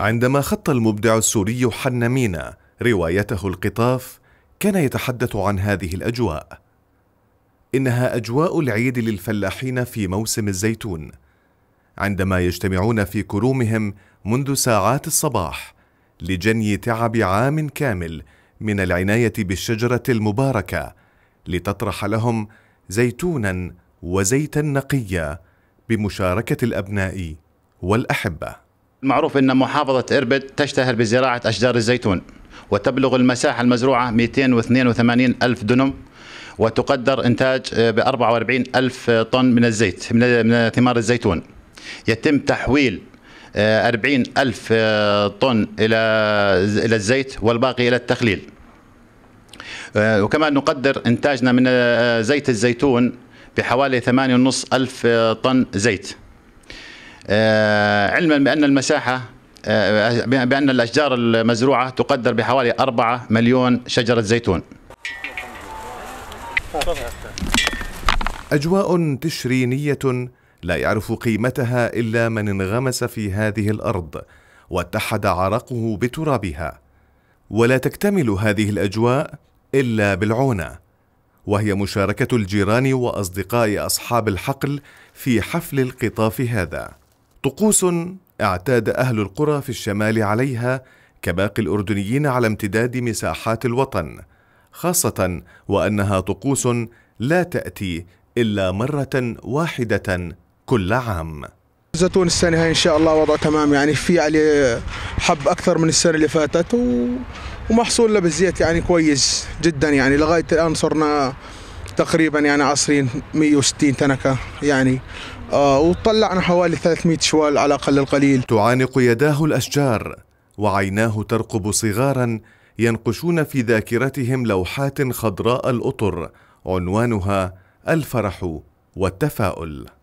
عندما خط المبدع السوري حنا مينا روايته القطاف كان يتحدث عن هذه الأجواء. إنها أجواء العيد للفلاحين في موسم الزيتون، عندما يجتمعون في كرومهم منذ ساعات الصباح لجني تعب عام كامل من العناية بالشجرة المباركة لتطرح لهم زيتوناً وزيتاً نقية بمشاركة الأبناء والأحبة. المعروف أن محافظة اربد تشتهر بزراعة أشجار الزيتون، وتبلغ المساحة المزروعة 282 ألف دنم، وتقدر إنتاج ب 44 ألف طن من ثمار الزيتون. يتم تحويل 40 ألف طن إلى الزيت والباقي إلى التخليل. وكمان نقدر إنتاجنا من زيت الزيتون بحوالي 8.5 ألف طن زيت. علما بأن الأشجار المزروعة تقدر بحوالي 4 مليون شجرة زيتون. أجواء تشرينية لا يعرف قيمتها إلا من انغمس في هذه الأرض واتحد عرقه بترابها. ولا تكتمل هذه الأجواء إلا بالعونة، وهي مشاركة الجيران وأصدقاء أصحاب الحقل في حفل القطاف هذا. طقوس اعتاد أهل القرى في الشمال عليها كباقي الأردنيين على امتداد مساحات الوطن، خاصة وأنها طقوس لا تأتي إلا مرة واحدة كل عام. الزيتون السنة هاي إن شاء الله وضع تمام، يعني في عليه حب أكثر من السنة اللي فاتت، ومحصول له بالزيت يعني كويس جدا. يعني لغاية الآن صرنا تقريبا يعني عصرين 160 تنكة يعني، وطلعنا حوالي 300 شوال على أقل القليل. تعانق يداه الأشجار وعيناه ترقب صغارا ينقشون في ذاكرتهم لوحات خضراء الأطر عنوانها الفرح والتفاؤل.